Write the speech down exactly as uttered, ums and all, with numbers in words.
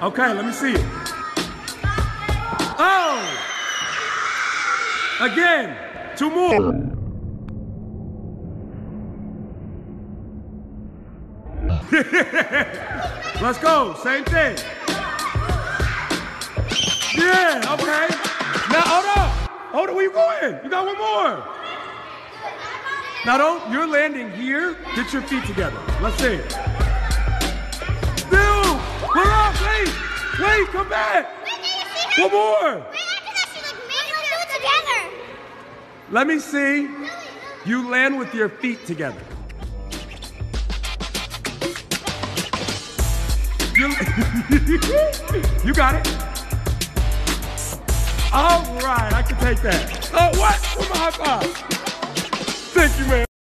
Okay, let me see it. Oh! Again, two more. Let's go, same thing. Yeah, okay. Now, hold up. Hold up, where you going? You got one more. Now, don't, you're landing here. Get your feet together. Let's see. Dude, we're up, wait. Wait, come back. One more. Let me see. You land with your feet together. You got it. All right, I can take that. Oh, what? Where's my high five? Thank you, man.